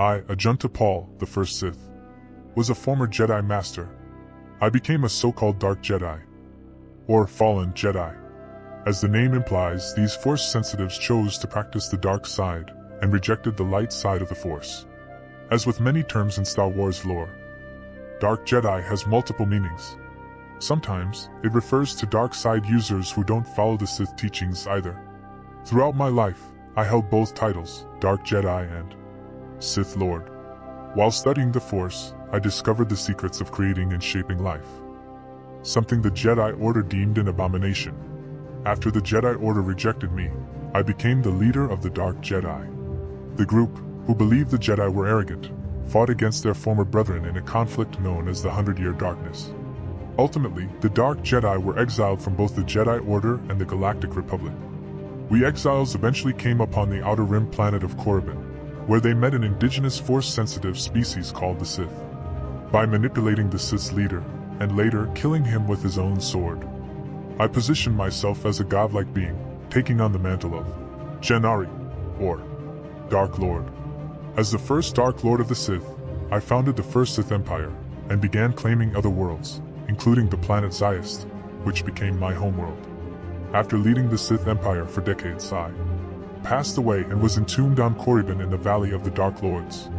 I, Ajunta Pall, the first Sith, was a former Jedi Master. I became a so-called Dark Jedi, or Fallen Jedi. As the name implies, these Force-sensitives chose to practice the dark side and rejected the light side of the Force. As with many terms in Star Wars lore, Dark Jedi has multiple meanings. Sometimes, it refers to dark side users who don't follow the Sith teachings either. Throughout my life, I held both titles, Dark Jedi and Sith Lord. While studying the Force, I discovered the secrets of creating and shaping life, something the Jedi Order deemed an abomination. After the Jedi Order rejected me, I became the leader of the Dark Jedi. The group, who believed the Jedi were arrogant, fought against their former brethren in a conflict known as the 100-Year Darkness. Ultimately, the Dark Jedi were exiled from both the Jedi Order and the Galactic Republic. We exiles eventually came upon the Outer Rim planet of Korriban, where they met an indigenous Force-sensitive species called the Sith. By manipulating the Sith's leader, and later killing him with his own sword, I positioned myself as a godlike being, taking on the mantle of Janari, or Dark Lord. As the first Dark Lord of the Sith, I founded the first Sith Empire, and began claiming other worlds, including the planet Zias, which became my homeworld. After leading the Sith Empire for decades, I passed away and was entombed on Korriban in the Valley of the Dark Lords.